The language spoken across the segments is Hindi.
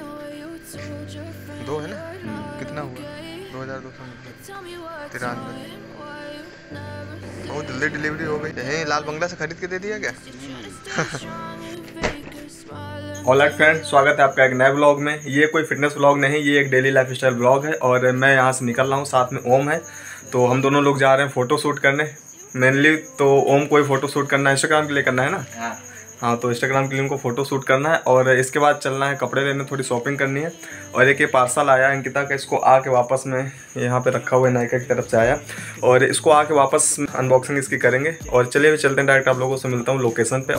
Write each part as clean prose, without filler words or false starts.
दो है ना, कितना हुआ 2293। बहुत जल्दी डिलीवरी हो गई। यहीं लाल बंगला से खरीद के दे दिया क्या? ऑल राइट फ्रेंड्स, स्वागत है आपका एक नए ब्लॉग में। ये कोई फिटनेस ब्लॉग नहीं, ये एक डेली लाइफ स्टाइल ब्लॉग है। और मैं यहाँ से निकल रहा हूँ, साथ में ओम है। तो हम दोनों लोग जा रहे हैं फ़ोटो शूट करने मेनली। तो ओम को ही फ़ोटो शूट करना है, इंस्टाग्राम के लिए करना है ना। हाँ, तो इंस्टाग्राम के लिए उनको फ़ोटो शूट करना है। और इसके बाद चलना है कपड़े लेने, थोड़ी शॉपिंग करनी है। और एक ये पार्सल आया अंकिता का, इसको आके वापस में यहाँ पे रखा हुआ है, नायका की तरफ से आया। और इसको आके वापस अनबॉक्सिंग इसकी करेंगे। और चलिए भी चलते हैं, डायरेक्ट आप लोगों से मिलता हूँ लोकेशन पे।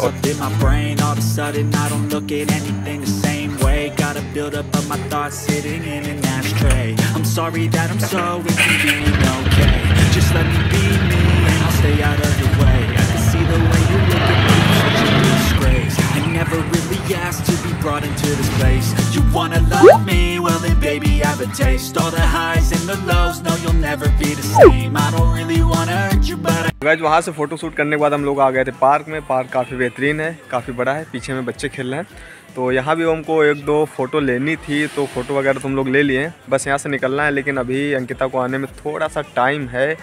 Never really asked to be brought into this place. You wanna love me? Well then baby I have a taste. All the highs and the lows, no you'll never be the same. I don't really wanna hurt you but guys, वहाँ से फ़ोटो शूट करने के बाद हम लोग आ गए थे पार्क में। पार्क काफ़ी बेहतरीन है, काफ़ी बड़ा है, पीछे में बच्चे खेल रहे हैं। तो यहाँ भी हमको एक दो फ़ोटो लेनी थी, तो फ़ोटो वगैरह तो हम लोग ले लिए। बस यहाँ से निकलना है, लेकिन अभी अंकिता को आने में थोड़ा सा टाइम है।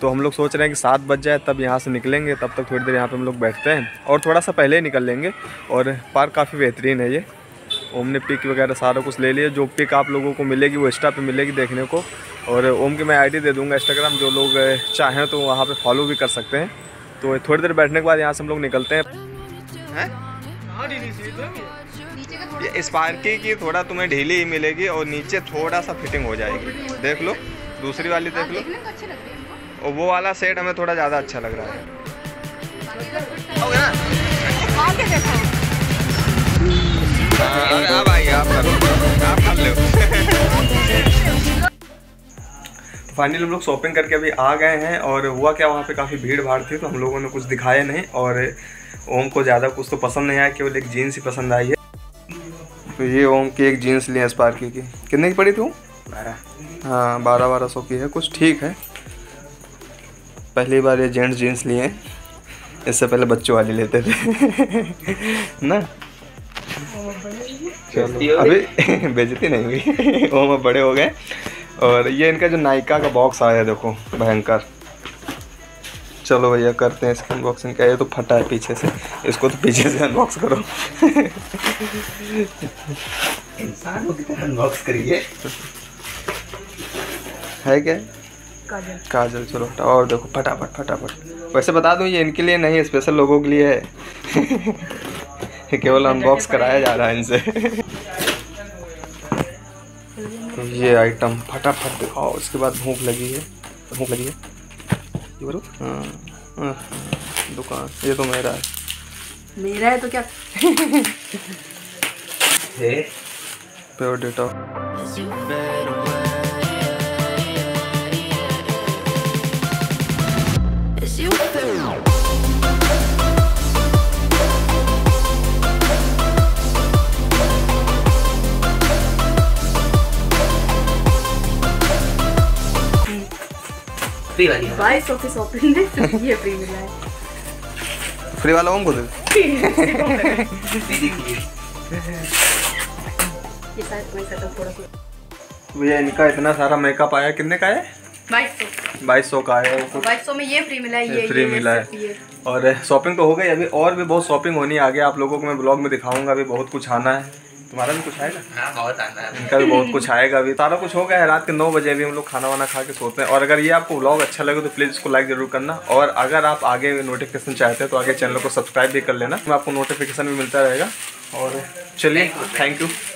तो हम लोग सोच रहे हैं कि 7 बज जाए तब यहाँ से निकलेंगे। तब तक थोड़ी देर यहाँ पे हम लोग बैठते हैं और थोड़ा सा पहले ही निकल लेंगे। और पार्क काफ़ी बेहतरीन है ये। ओम ने पिक वगैरह सारा कुछ ले लिया। जो पिक आप लोगों को मिलेगी वो इंस्टा पे मिलेगी देखने को। और ओम की मैं आईडी दे दूँगा इंस्टाग्राम, जो लोग चाहें तो वहाँ पर फॉलो भी कर सकते हैं। तो थोड़ी देर बैठने के बाद यहाँ से हम लोग निकलते हैं। स्पार्की की थोड़ा तुम्हें ढीली ही मिलेगी और नीचे थोड़ा सा फिटिंग हो जाएगी। देख लो दूसरी वाली, देख लो। और वो वाला सेट हमें थोड़ा ज़्यादा अच्छा लग रहा है। तो फाइनली हम लोग शॉपिंग करके अभी आ गए हैं। और हुआ क्या, वहाँ पे काफ़ी भीड़ भाड़ थी, तो हम लोगों ने कुछ दिखाया नहीं। और ओम को ज़्यादा कुछ तो पसंद नहीं आया, केवल एक जीन्स ही पसंद आई है। तो ये ओम की एक जीन्स ली है स्पार्की की। कितने की पड़ी तू? 12। हाँ 1200 की है, कुछ ठीक है। पहली बार ये जेंट्स जीन्स लिए हैं, इससे पहले बच्चों वाली लेते थे ना। चलो अभी बेइज्जती नहीं हुई, ओम अब बड़े हो गए। और ये इनका जो नायका का बॉक्स आया है, देखो भयंकर। चलो भैया करते हैं इसकी अनबॉक्सिंग का। ये तो फटा है पीछे से, इसको तो पीछे से अनबॉक्स करो। इंसानों की तरह अनबॉक्स करिए। है क्या काजल? चलो हटा और देखो फटाफट फटाफट। वैसे बता दूं ये इनके लिए नहीं, स्पेशल लोगों के लिए है। केवल अनबॉक्स कराया जा रहा है इनसे। तो ये आइटम फटाफट दिखाओ, उसके बाद भूख लगी है, भूख लगी है। ये बोलो हाँ दुकान, ये तो मेरा है, मेरा है तो क्या। Pure data. ये फ्री मिला है। फ्री वाला ओम को दे। भैया इनका इतना सारा मेकअप आया, कितने का है? 2200 का है। 2200 में ये फ्री मिला है, ये फ्री मिला है। और शॉपिंग तो हो गई। अभी और भी बहुत शॉपिंग होनी है आगे, आप लोगों को मैं ब्लॉग में दिखाऊंगा। अभी बहुत कुछ आना है, तुम्हारा भी कुछ आएगा। हाँ बहुत आना है, इनका भी बहुत कुछ आएगा। अभी सारा कुछ हो गया है। रात के 9 बजे अभी हम लोग खाना वाना खा के सोते हैं। और अगर ये आपको व्लॉग अच्छा लगे तो प्लीज़ इसको लाइक जरूर करना। और अगर आप आगे नोटिफिकेशन चाहते हैं तो आगे चैनल को सब्सक्राइब भी कर लेना, तो आपको नोटिफिकेशन भी मिलता रहेगा। और चलिए थैंक यू।